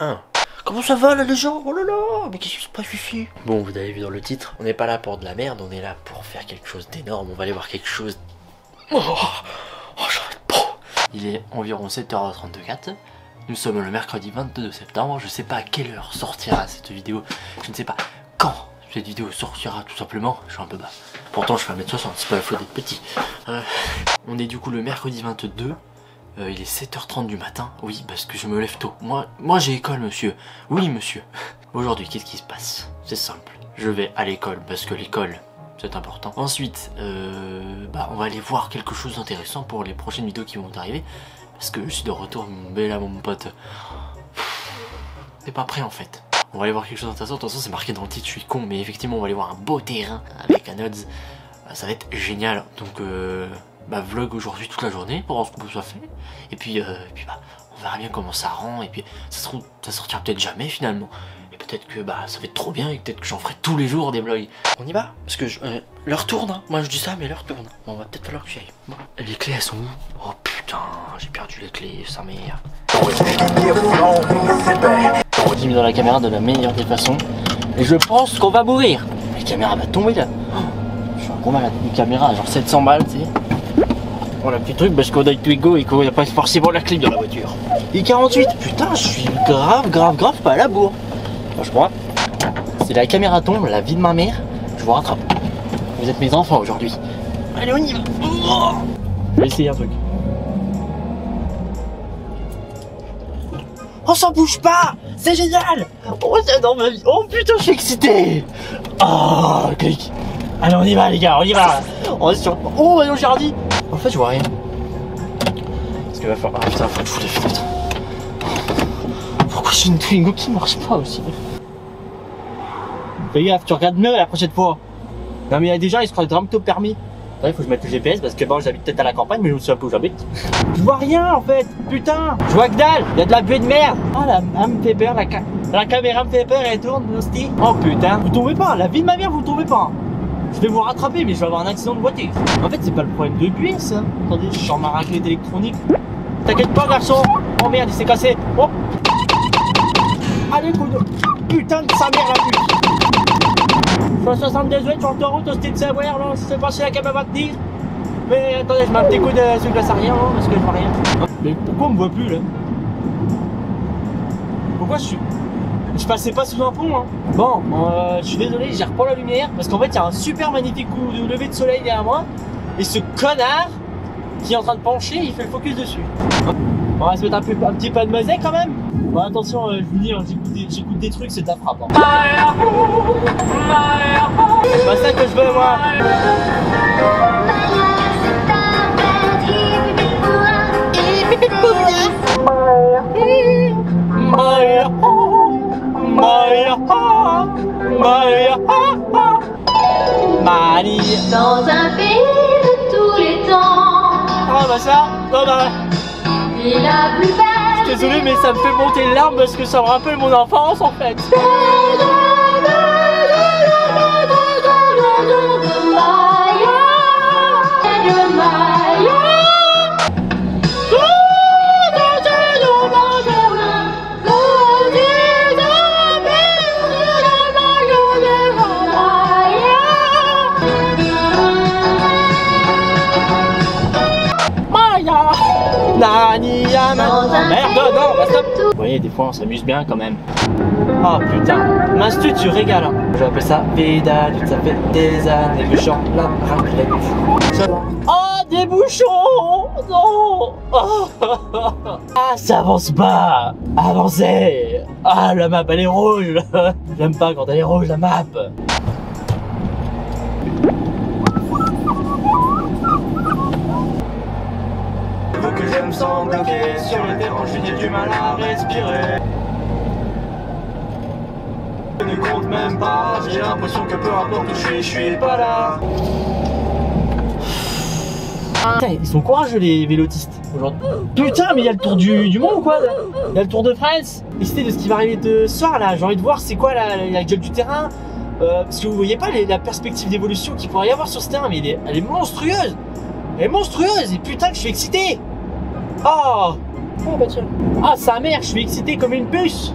1. Comment ça va là les gens? Oh là là, mais qu'est-ce qui se passe ici? Bon, vous avez vu dans le titre, on n'est pas là pour de la merde, on est là pour faire quelque chose d'énorme, on va aller voir quelque chose... Oh, oh j'arrête pas. Il est environ 7h34, nous sommes le mercredi 22 septembre, je sais pas à quelle heure sortira cette vidéo, je ne sais pas quand cette vidéo sortira tout simplement, je suis un peu bas. Pourtant je fais 1m60, c'est pas la faute d'être petit. On est du coup le mercredi 22. Il est 7h30 du matin, oui, parce que je me lève tôt. Moi j'ai école, monsieur. Oui, monsieur. Aujourd'hui, qu'est-ce qui se passe? C'est simple. Je vais à l'école, parce que l'école, c'est important. Ensuite, on va aller voir quelque chose d'intéressant pour les prochaines vidéos qui vont arriver. Parce que je suis de retour, mais là, mon pote... C'est pas prêt, en fait. On va aller voir quelque chose d'intéressant. De toute façon, c'est marqué dans le titre, je suis con, mais effectivement, on va aller voir un beau terrain avec Anods. Ça va être génial, donc... vlog aujourd'hui toute la journée pour voir ce qu'on peut faire et puis, on verra bien comment ça rend et puis ça se trouve ça sortira peut-être jamais finalement et peut-être que ça va être trop bien et peut-être que j'en ferai tous les jours des vlogs. On y va parce que l'heure tourne hein. Moi je dis ça mais l'heure tourne. Bon, va peut-être falloir que j'y aille. Bon. Les clés elles sont où? Oh putain j'ai perdu les clés sa mère. On dit dans la caméra de la meilleure des façons et je pense qu'on va mourir. La caméra va tomber là. Oh, je suis un gros malade. Une caméra genre 700 balles tu sais. Oh la petite truc parce qu'on a avec Twigo et qu'on n'a pas forcément la clim dans la voiture. Et 48, putain je suis grave pas à la bourre. Moi je crois. Si la caméra tombe, la vie de ma mère, je vous rattrape. Vous êtes mes enfants aujourd'hui. Allez on y va. Oh je vais essayer un truc. On s'en bouge pas. C'est génial. Oh j'adore ma vie. Oh putain je suis excité. Oh clic. Allez on y va les gars, on y va. On est sur... Oh allez au jardin. En fait, je vois rien. Parce qu'il va falloir. Ah putain, faut que je fous les fenêtres. Pourquoi j'ai une Twingo qui marche pas aussi? Fais gaffe, tu regardes mieux la prochaine fois. Non, mais il y a des gens, ils se croient vraiment au permis. Il faut que je mette le GPS parce que bon, j'habite peut-être à la campagne, mais je me souviens pas où j'habite. Je vois rien en fait, putain. Je vois que dalle, il y a de la buée de merde. Ah, elle me fait peur, la caméra me fait peur, elle tourne, l'hostie. Oh putain, vous tombez pas, la vie de ma mère, vous tombez pas. Je vais vous rattraper, mais je vais avoir un accident de voiture. En fait, c'est pas le problème de buée, ça. Attendez, je suis en ma raclette électronique. T'inquiète pas, garçon. Oh merde, il s'est cassé. Oh. Allez, coup de. Putain de sa mère, la pute. Je suis à 78 sur l'autoroute, hostie de savoir, là. Je sais pas si la cam va tenir. Mais attendez, je mets un petit coup de ce glace à rien, hein, parce que je vois rien. Mais pourquoi on me voit plus, là? Pourquoi je suis. Je passais pas sous un pont hein. Bon, je suis désolé, j'ai reprends la lumière parce qu'en fait il y a un super magnifique coup de lever de soleil derrière moi et ce connard qui est en train de pencher, il fait le focus dessus. On va se mettre un petit pas de mosaïque quand même. Bon attention, je vous dis, j'écoute des trucs, c'est de la frappe hein. C'est pas ça que je veux moi. Marie. Dans un pays de tous les temps. Ah bah ça, non bah. Et la plus belle. Je suis désolé mais ça me fait monter les larmes parce que ça me rappelle mon enfance en fait. Merde, non, bah stop. Vous voyez, des fois on s'amuse bien quand même. Oh putain, m'instu, tu régales. J'appelle ça pédale, ça fait des années que je chante la raclette. Oh, des bouchons. Non oh. Ah, ça avance pas. Avancez. Ah, la map, elle est rouge. J'aime pas quand elle est rouge, la map. Sans bloquer sur le terrain, j'ai du mal à respirer. Je ne compte même pas, j'ai l'impression que peu importe où je suis pas là. Putain, ils sont courageux les vélotistes aujourd'hui. Putain, mais il y a le tour du monde ou quoi? Il y a le tour de France. Excité de ce qui va arriver de ce soir là, j'ai envie de voir c'est quoi la gueule du terrain. Parce que vous voyez pas la perspective d'évolution qu'il pourrait y avoir sur ce terrain, mais elle est monstrueuse. Elle est monstrueuse et putain que je suis excité. Oh, oh bah tiens. Ah, sa mère, je suis excité comme une puce.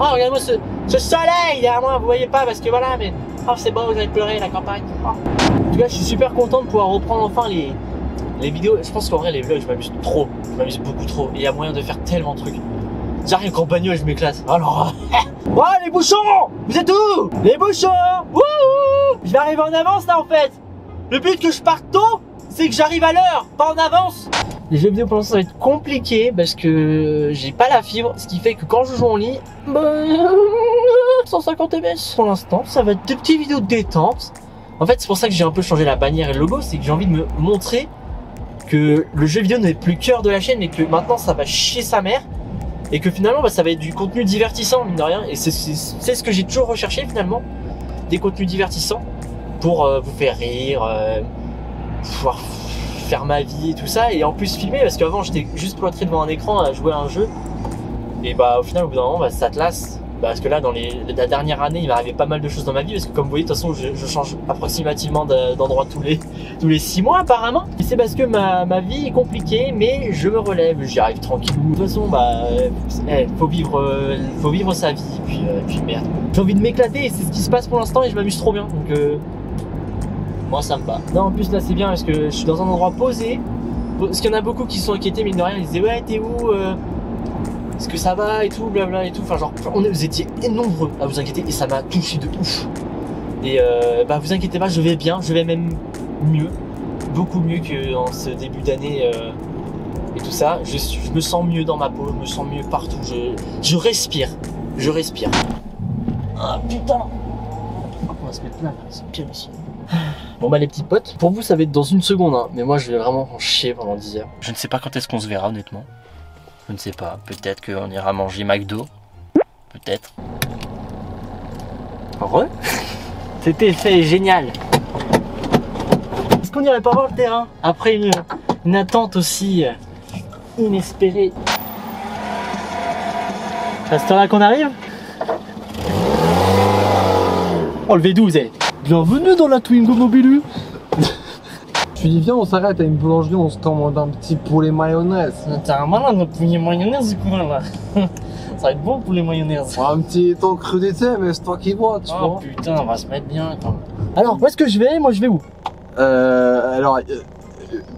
Oh, regarde-moi ce soleil derrière moi, vous voyez pas parce que voilà, mais... Oh, c'est bon, vous allez pleurer la campagne. Oh. En tout cas, je suis super content de pouvoir reprendre enfin les vidéos. Je pense qu'en vrai, les vlogs, je m'amuse trop. Je m'amuse beaucoup trop. Il y a moyen de faire tellement de trucs. J'arrive qu'en bagnole, je m'éclate. Alors... Oh, les bouchons! Vous êtes où? Les bouchons! Wouhou! Je vais arriver en avance là en fait. Le but que je parte tôt, c'est que j'arrive à l'heure, pas en avance. Les jeux vidéo pour l'instant ça va être compliqué parce que j'ai pas la fibre, ce qui fait que quand je joue en ligne, bah, 150 ms pour l'instant, ça va être des petites vidéos de détente. En fait, c'est pour ça que j'ai un peu changé la bannière et le logo, c'est que j'ai envie de me montrer que le jeu vidéo n'est plus cœur de la chaîne et que maintenant ça va chier sa mère et que finalement bah, ça va être du contenu divertissant mine de rien, et c'est ce que j'ai toujours recherché finalement, des contenus divertissants pour vous faire rire, pouvoir faire ma vie et tout ça, et en plus filmer, parce qu'avant j'étais juste cloîtré devant un écran à jouer à un jeu et bah au final au bout d'un moment bah, ça te lasse, bah, parce que là dans la dernière année il m'est arrivé pas mal de choses dans ma vie, parce que comme vous voyez de toute façon je change approximativement d'endroit tous les 6 mois apparemment, et c'est parce que ma vie est compliquée, mais je me relève, j'y arrive tranquillou, de toute façon bah faut vivre sa vie, puis merde, j'ai envie de m'éclater et c'est ce qui se passe pour l'instant et je m'amuse trop bien, donc moi ça me va. Non, en plus là c'est bien parce que je suis dans un endroit posé. Parce qu'il y en a beaucoup qui se sont inquiétés mine de rien, ils disaient ouais t'es où, est-ce que ça va et tout, blabla et tout. Enfin genre vous étiez nombreux à vous inquiéter et ça m'a touché de ouf. Et bah vous inquiétez pas, je vais bien, je vais même mieux. Beaucoup mieux qu'en ce début d'année et tout ça. Je me sens mieux dans ma peau, je me sens mieux partout. Je respire. Je respire. Ah putain, on va se mettre là, c'est pire ici. Bon bah les petits potes, pour vous ça va être dans une seconde hein, mais moi je vais vraiment en chier pendant 10 heures. Je ne sais pas quand est-ce qu'on se verra honnêtement. Je ne sais pas, peut-être qu'on ira manger McDo. Peut-être. Heureux. Cet effet est génial. Est-ce qu'on irait pas voir le terrain? Après une attente aussi inespérée. C'est à ce temps là qu'on arrive. Oh le V12 est... Bienvenue dans la Twingo Mobilu. Je lui dis viens on s'arrête à une boulangerie, on se commande un petit poulet mayonnaise. T'es un malade, un poulet mayonnaise du coup là. Ça va être bon poulet mayonnaise. Un petit temps crudité mais c'est toi qui vois tu vois. Oh putain on va se mettre bien attends. Alors où est-ce que je vais? Moi je vais où? Alors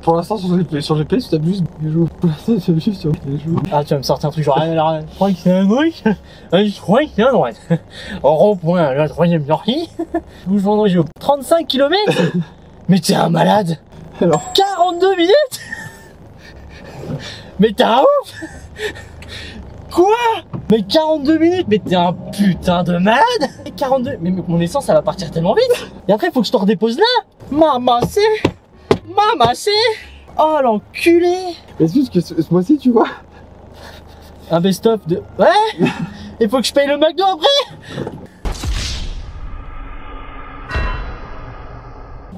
pour l'instant sur GPS tu t'abuses des jours. Pour l'instant tu t'abuses sur les jours. Ah tu vas me sortir un truc genre alors je crois que c'est un gauche. Je crois que c'est un droite. En rond-point la troisième sortie. Où je vendrai au 35 km. Mais t'es un malade. Alors 42 minutes. Mais t'es un ouf. Quoi? Mais 42 minutes. Mais t'es un putain de malade. 42. Mais mon essence ça va partir tellement vite. Et après faut que je te redépose là. Maman c'est... Maman c'est... Oh l'enculé. Mais juste que ce mois-ci tu vois. Un best-of de... Ouais. Il faut que je paye le McDo après.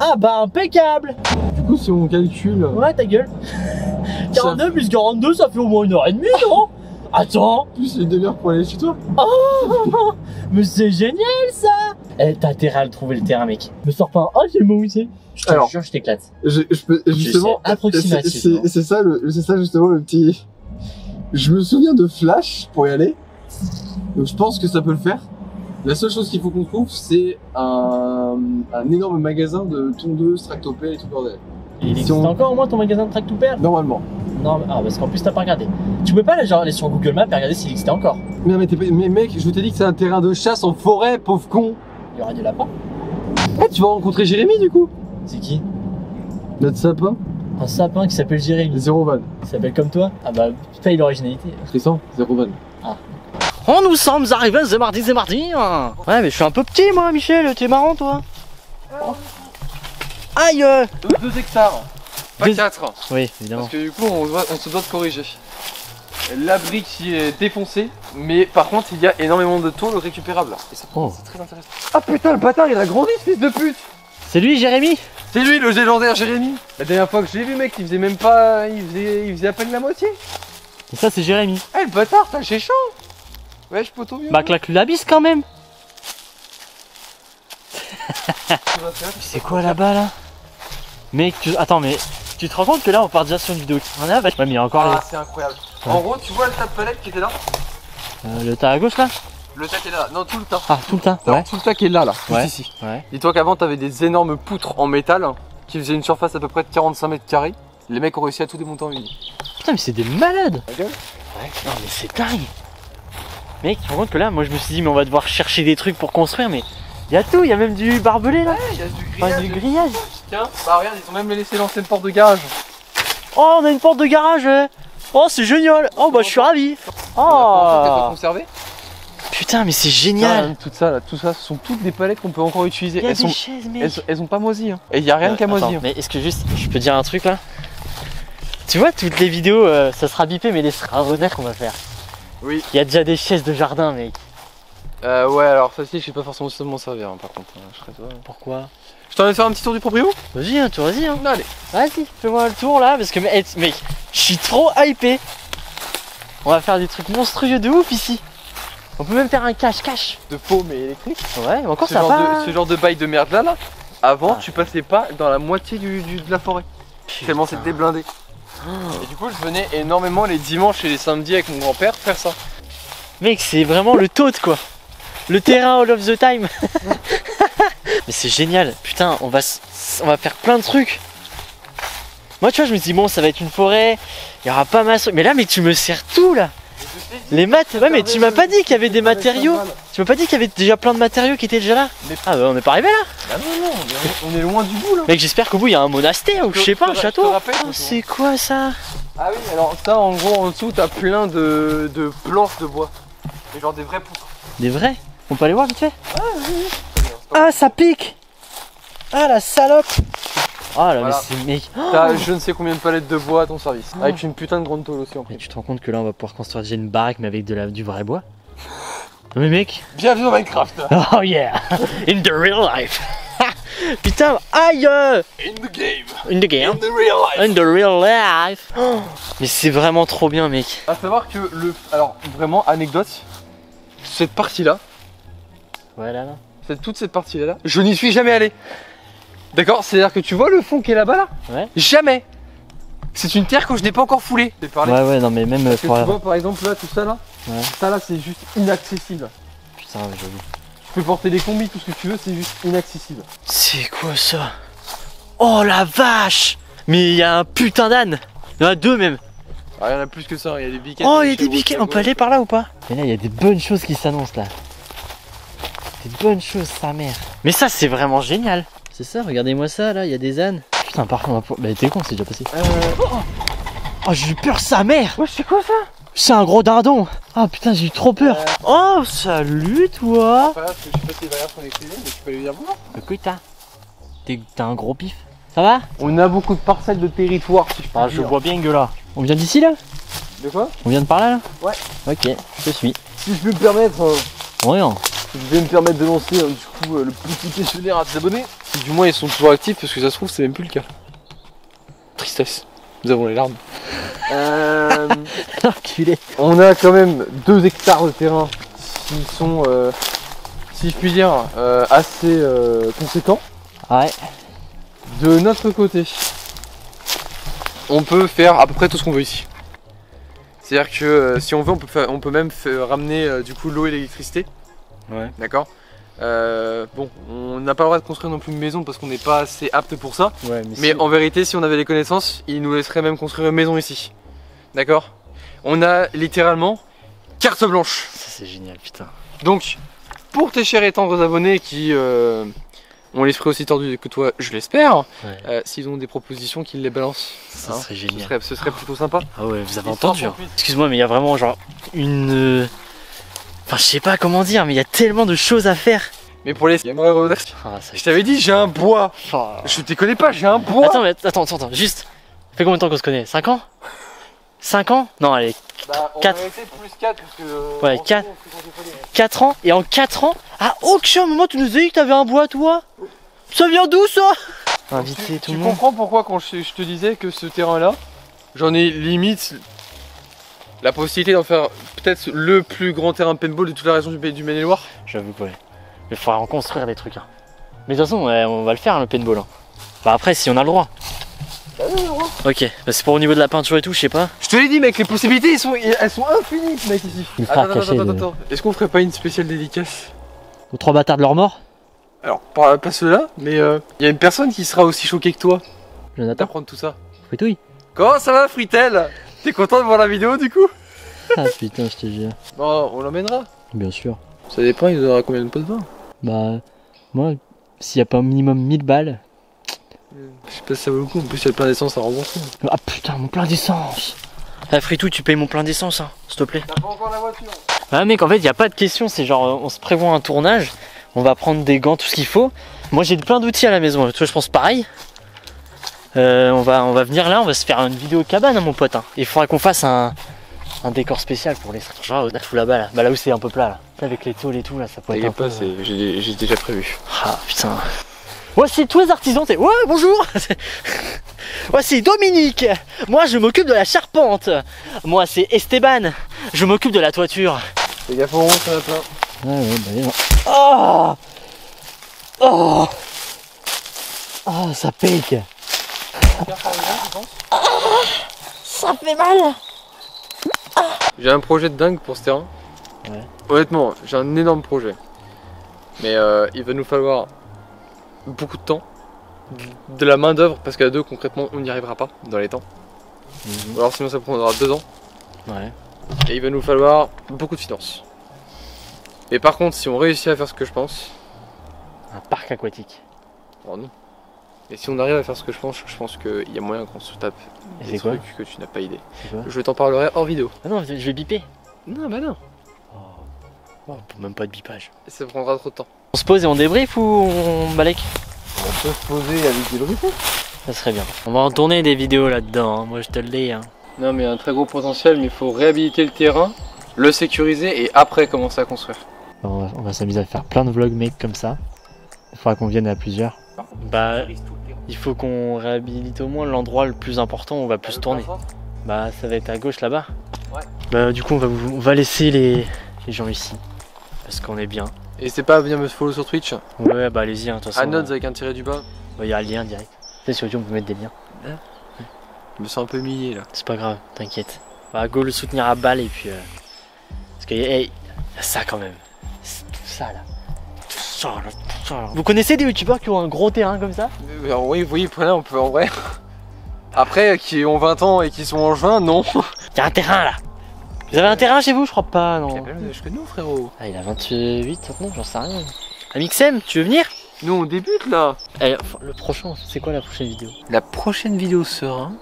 Ah bah impeccable. Du coup si on calcule... Ouais ta gueule. 42 ça... plus 42 ça fait au moins 1h30 non? Attends. Plus une demi-heure pour aller chez toi. Oh. Mais c'est génial ça. Eh, t'as intérêt à le trouver le terrain mec. Me sors pas un... Oh j'ai mon outil. Je te jure je t'éclate. Justement, c'est ça justement le petit... Je me souviens de Flash pour y aller. Donc je pense que ça peut le faire. La seule chose qu'il faut qu'on trouve c'est un énorme magasin de tondeuses, tractopelles et tout bordel. Et il existe encore au moins ton magasin de tractopelles? Normalement. Non, ah, parce qu'en plus t'as pas regardé. Tu peux pas genre, aller sur Google Maps et regarder s'il existait encore. Non mais mec, je t'ai dit que c'est un terrain de chasse en forêt, pauvre con. Il y aura des lapins. Eh, tu vas rencontrer Jérémy du coup. C'est qui? Notre sapin. Un sapin qui s'appelle Jérémy. Zéro van. Il s'appelle comme toi? Ah bah, paye l'originalité. Tristan, zéro van. Ah. Oh, nous sommes arrivés ce mardi. Ouais, mais je suis un peu petit moi, Michel. T'es marrant toi. Oh. Aïe. 2 hectares. Pas 4. Oui, évidemment. Parce que du coup, on se doit de corriger. La brique qui est défoncée, mais par contre, il y a énormément de tôle récupérable. Et ça, c'est très intéressant. Ah putain, le bâtard, il a grandi, ce fils de pute. C'est lui, Jérémy. C'est lui, le légendaire Jérémy. La dernière fois que je l'ai vu, mec, il faisait même pas... Il faisait à peine la moitié. Et ça, c'est Jérémy. Eh, le bâtard, t'as chez chaud. Ouais, je peux tomber. Bah, claque-lui la bise, quand même. C'est quoi, là-bas, là? Mec, tu... Attends, mais... Tu te rends compte que là on part déjà sur une vidéo qui en a avec... Ouais mais il y a encore... Ah c'est incroyable. Ouais. En gros tu vois le tas de palettes qui était là, le tas à gauche là. Le tas qui est là, non tout le tas. Ah tout le tas, ouais. Tout le tas qui est là, là, ouais. Juste ici. Ouais. Dis-toi qu'avant t'avais des énormes poutres en métal qui faisaient une surface à peu près de 45 mètres carrés. Les mecs ont réussi à tout démonter en une. Putain mais c'est des malades. Ouais. Non mais c'est dingue. Mec, tu te rends compte que là, moi je me suis dit mais on va devoir chercher des trucs pour construire mais... Il y a tout, il y a même du barbelé là. Ouais, y a du grillage. Enfin, du grillage. Tiens, bah regarde, ils ont même laissé l'ancienne porte de garage. Oh, on a une porte de garage. Oh, c'est génial. Oh, bah je suis ravi. Oh. Putain, mais c'est génial. Tout ça, là, tout ça, ce sont toutes des palettes qu'on peut encore utiliser. Elles sont, chaises, mec. Elles ont pas moisi. Hein. Et il y a rien qu'à moisi. Hein. Mais est-ce que juste, je peux dire un truc là? Tu vois, toutes les vidéos, ça sera bipé, mais les extraordinaires qu'on va faire. Oui. Il y a déjà des chaises de jardin, mec. Ouais alors celle-ci je sais pas forcément m'en servir hein, par contre je serais toi. Pourquoi? Je t'en vais faire un petit tour du proprio. Vas-y hein, tu vas-y hein. Non, allez. Vas-y, fais-moi le tour là parce que mec, je suis trop hypé. On va faire des trucs monstrueux de ouf ici. On peut même faire un cache-cache. De faux mais électrique. Ouais mais encore ça va. Ce genre de bail de merde là avant tu passais pas dans la moitié de la forêt. Putain. Tellement c'était blindé. Et du coup je venais énormément les dimanches et les samedis avec mon grand-père faire ça. Mec c'est vraiment le taux quoi. Le terrain all of the time. Mais c'est génial. Putain, on va faire plein de trucs. Moi, tu vois, je me dis, bon, ça va être une forêt. Il y aura pas mal. Mais là, mais tu me sers tout, là. Les maths. Ouais, mais tu m'as pas dit qu'il y avait des matériaux. Tu m'as pas dit qu'il y avait déjà plein de matériaux qui étaient déjà là. Ah, bah, on est pas arrivé là. Ah, non, on est loin du bout, là. Mec, j'espère qu'au bout, il y a un monastère ou je sais pas, un château. Oh, c'est quoi ça? Ah, oui, alors, ça, en gros, en dessous, t'as plein de planches de bois. Mais genre des vrais poutres. Des vrais? On peut aller voir vite fait? Ah oui. Ah ça pique. Ah la salope. Oh là voilà. Mais c'est mec. T'as je ne sais combien de palettes de bois à ton service. Oh. Avec une putain de grande tôle aussi en plus. Tu te rends compte que là on va pouvoir construire déjà une baraque mais avec du vrai bois. Non mais mec. Bienvenue dans Minecraft. Oh yeah. In the real life. Putain aïe. In the game. In the game. In the real life. In the real life. Oh. Mais c'est vraiment trop bien mec. A savoir que le... Alors vraiment anecdote. Cette partie là. Ouais, là, là. Toute cette partie là, je n'y suis jamais allé. D'accord, c'est-à-dire que tu vois le fond qui est là-bas là, ouais. Jamais. C'est une terre que je n'ai pas encore foulée. Ouais, non mais même. Parce que tu vois par exemple là, tout ça là, ouais. Ça là c'est juste inaccessible. Putain, mais joli. Tu peux porter des combis, tout ce que tu veux, c'est juste inaccessible. C'est quoi ça? Oh la vache! Mais il y a un putain d'âne. Il y en a deux même. Ah, il y en a plus que ça, il y a des biquets. Oh, il y a des biquets, on peut aller par là ou pas? Mais là, il y a des bonnes choses qui s'annoncent là. C'est une bonne chose sa mère. Mais ça c'est vraiment génial. C'est ça, regardez-moi ça là, il y a des ânes. Putain par contre, bah t'es con, c'est déjà passé. Oh j'ai eu peur sa mère. Ouais c'est quoi ça? C'est un gros dindon. Ah putain j'ai eu trop peur. Oh salut toi. Enfin, là, je sais pas si les barrières sont extérieures, mais tu peux lui dire bonjour. Écoute t'as un gros pif. Ça va? On a beaucoup de parcelles de territoire si je peux dire. Je vois bien que là. On vient d'ici là? De quoi? On vient de par là là? Ouais. Ok, je te suis. Si je peux me permettre. Rien. Je vais me permettre de lancer du coup le petit questionnaire à tes abonnés. Si du moins ils sont toujours actifs parce que ça se trouve c'est même plus le cas. Tristesse, nous avons les larmes. On a quand même 2 hectares de terrain qui sont, si je puis dire, assez conséquents. Ouais. De notre côté, on peut faire à peu près tout ce qu'on veut ici. C'est-à-dire que si on veut, on peut même ramener du coup l'eau et l'électricité. Ouais. D'accord. Bon, on n'a pas le droit de construire non plus une maison parce qu'on n'est pas assez apte pour ça. Ouais, mais si... en vérité, si on avait les connaissances, ils nous laisseraient même construire une maison ici. D'accord. On a littéralement carte blanche. Ça c'est génial, putain. Donc, pour tes chers et tendres abonnés qui ont l'esprit aussi tordu que toi, je l'espère, ouais. S'ils ont des propositions, qu'ils les balancent. Ça serait génial. Ce serait plutôt sympa. Ah ouais, vous avez entendu. Excuse-moi, mais il y a vraiment genre une... Enfin, je sais pas comment dire, mais il y a tellement de choses à faire. Mais pour les... Je t'avais dit, j'ai un bois. Je te connais pas, j'ai un bois. Attends, mais attends, juste. Ça fait combien de temps qu'on se connaît? 5 ans? 5 ans? Non, allez, 4. Ouais, 4. 4 ans, et en 4 ans, à aucun moment tu nous as dit que t'avais un bois, toi? Ça vient d'où, ça? Invité tout le monde. Tu comprends pourquoi quand je te disais que ce terrain-là, j'en ai limite... La possibilité d'en faire peut-être le plus grand terrain paintball de toute la région du Maine-et-Loire. J'avoue pas. Il faudra en construire des trucs. Hein. Mais de toute façon, on va le faire le paintball. Hein. Enfin, après, si on a le droit. Ah oui, le droit. Ok, bah c'est pour au niveau de la peinture et tout, je sais pas. Je te l'ai dit mec, les possibilités elles sont infinies mec ici. Attends. Est-ce qu'on ferait pas une spéciale dédicace aux trois bâtards de leur mort? Alors pas ceux-là, mais il y a une personne qui sera aussi choquée que toi. Jonathan, apprendre tout ça. Fritouille. Comment ça va Fritel? T'es content de voir la vidéo du coup? Ah putain, je te jure. Bon, on l'emmènera. Bien sûr. Ça dépend, il nous donnera combien de pots de vin? Bah, moi, s'il n'y a pas au minimum 1000 balles. Je sais pas si ça vaut le coup, en plus il y a le plein d'essence à rembourser. Ah putain, mon plein d'essence! Ah Fritou, tu payes mon plein d'essence, hein, s'il te plaît. T'as pas encore la voiture? Ah mec, en fait, il n'y a pas de question, c'est genre, on se prévoit un tournage, on va prendre des gants, tout ce qu'il faut. Moi, j'ai plein d'outils à la maison, tu vois, je pense pareil. On va venir là, on va se faire une vidéo cabane, hein, mon pote. Hein. Il faudra qu'on fasse un décor spécial pour les strings. Genre là, là-bas, là. Bah, là où c'est un peu plat, là. Avec les tôles et tout, là, ça peut être. J'ai déjà prévu. Ah putain. Voici tous les artisans, ouais bonjour. Voici Dominique, moi je m'occupe de la charpente. Moi c'est Esteban, je m'occupe de la toiture. Fais gaffe au rond, ça va pas. Ouais ouais bah oh oh oh ça pique. Ça fait mal. J'ai un projet de dingue pour ce terrain. Ouais. Honnêtement, j'ai un énorme projet. Mais il va nous falloir beaucoup de temps, de la main d'œuvre, parce qu'à deux concrètement on n'y arrivera pas dans les temps. Alors sinon ça prendra 2 ans. Ouais. Et il va nous falloir beaucoup de finances. Et par contre si on réussit à faire ce que je pense. Un parc aquatique. Oh non. Et si on arrive à faire ce que je pense qu'il y a moyen qu'on se tape des trucs que tu n'as pas idée. Je t'en parlerai hors vidéo. Ah non, je vais biper. Non bah non. Oh, même pas de bipage. Ça prendra trop de temps. On se pose et on débrief ou on balèque? On peut se poser avec des bruits. Ça serait bien. On va en tourner des vidéos là-dedans, hein. Moi je te le dis. Hein. Non mais il y a un très gros potentiel, mais il faut réhabiliter le terrain, le sécuriser et après commencer à construire. On va s'amuser à faire plein de vlogs mec comme ça. Il faudra qu'on vienne à plusieurs. Bah il faut qu'on réhabilite au moins l'endroit le plus important où on va plus se tourner. Bah ça va être à gauche là-bas. Ouais. Bah du coup on va laisser les gens ici. Parce qu'on est bien. Et c'est pas à venir me follow sur Twitch? Ouais bah allez-y hein, de toute façon. Anods avec un tiret du bas. Bah y'a le lien direct. Tu sais sur YouTube on peut mettre des liens. Ouais. Je me sens un peu humilié là. C'est pas grave, t'inquiète. Bah go le soutenir à balle et puis parce que hey, y a ça quand même. Tout ça là. Tout ça là. Vous connaissez des youtubeurs qui ont un gros terrain comme ça? Oui voilà, on peut en vrai. Après qui ont 20 ans et qui sont en juin, non. Y'a un terrain là. Vous avez un terrain chez vous? Je crois pas, non. Il a plus d'âge que nous, frérot. Ah, il a 28, 39, j'en sais rien. Amixem, tu veux venir? Nous, on débute là. Allez, le prochain, c'est quoi la prochaine vidéo? La prochaine vidéo sera.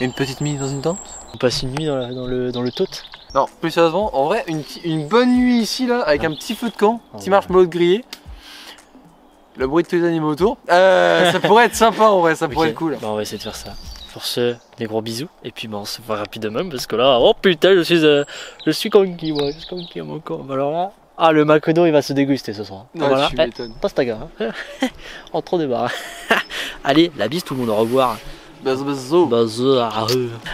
Une petite nuit dans une tente? On passe une nuit dans le tôte? Non, plus sérieusement, en vrai, une bonne nuit ici, là, avec un petit feu de camp, petit marshmallow de grillé. Le bruit de tous les animaux autour. Ça pourrait être sympa en vrai, ça pourrait être cool. Bah, on va essayer de faire ça. Pour ce, des gros bisous et puis bon, on se voit rapidement parce que là, oh putain, je suis conquis, moi, je suis conquis à mon corps. Alors là, ah le macodo il va se déguster ce soir. Ouais, voilà, tu m'étonnes. Passe ta gare, hein. En trop débarras. Allez, la bise tout le monde, au revoir. Bazou.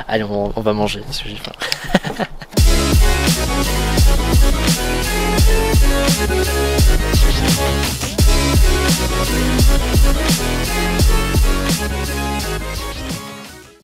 Allez, on va manger parce que j'ai faim.